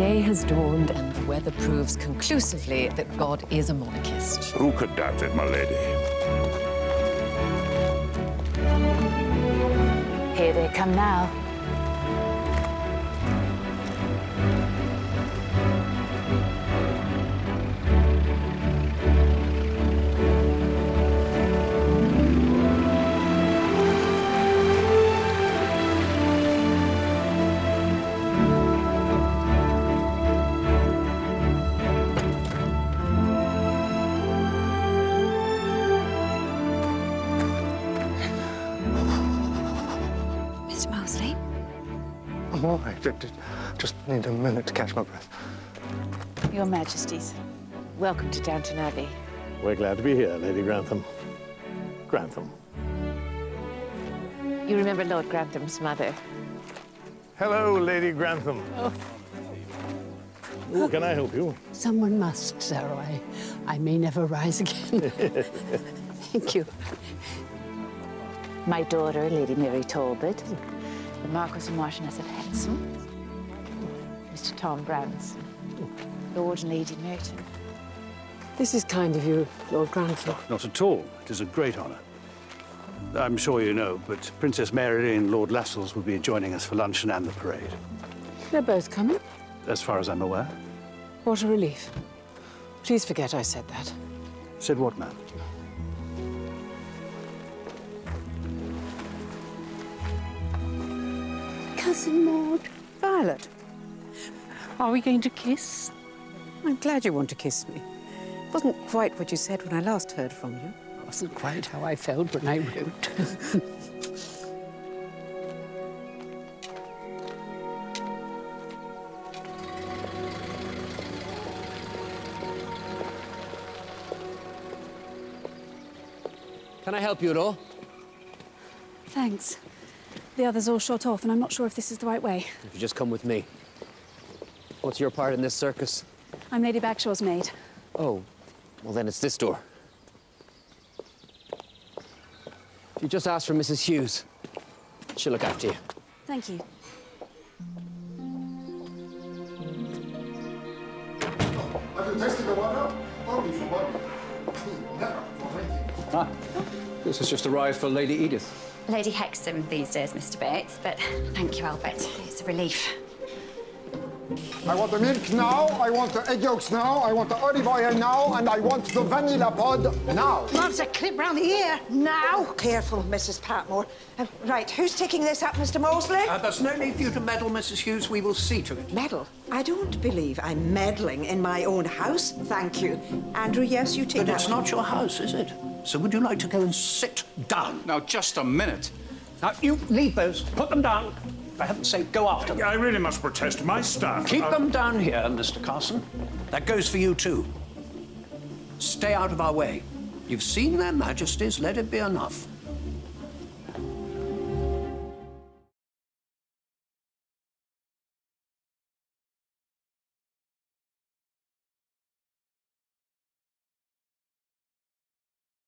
day has dawned, and the weather proves conclusively that God is a monarchist. Who could doubt it, my lady? Here they come now. Just need a minute to catch my breath. Your Majesties, welcome to Downton Abbey. We're glad to be here, Lady Grantham. Grantham. You remember Lord Grantham's mother. Hello, Lady Grantham. Oh. Ooh, can I help you? Someone must, sir. I may never rise again. Thank you. My daughter, Lady Mary Talbot. The Marquess and Marchioness of Hexham, Mr. Tom Branson, Lord and Lady Merton. This is kind of you, Lord Grantham. Oh, not at all. It is a great honour. I'm sure you know, but Princess Mary and Lord Lassells will be joining us for luncheon and the parade. They're both coming? As far as I'm aware. What a relief. Please forget I said that. Said what, ma'am? Cousin Maud. Violet, are we going to kiss? I'm glad you want to kiss me. It wasn't quite what you said when I last heard from you. It wasn't quite how I felt when I wrote. Can I help you at all? Thanks. The others all shot off, and I'm not sure if this is the right way. If you just come with me. What's your part in this circus? I'm Lady Bagshaw's maid. Oh, well then it's this door. If you just ask for Mrs. Hughes, she'll look after you. Thank you. Have you tested the water? Only for one. Never for drinking. Ah, this has just arrived for Lady Edith. Lady Hexham these days, Mr. Bates, but thank you, Albert. It's a relief. I want the milk now, I want the egg yolks now, I want the olive oil now, and I want the vanilla pod now. That's a clip round the ear now. Careful, Mrs. Patmore. Right, who's taking this up, Mr. Moseley? There's no need for you to meddle, Mrs. Hughes. We will see to it. Meddle? I don't believe I'm meddling in my own house, thank you. Andrew, yes, you take that. But it's not your house, is it? So would you like to go and sit down? Now, just a minute. Now, you leave those. Put them down. For heaven's sake, go after them. I really must protest. My staff... Keep them down here, Mr. Carson. That goes for you, too. Stay out of our way. You've seen their majesties. Let it be enough.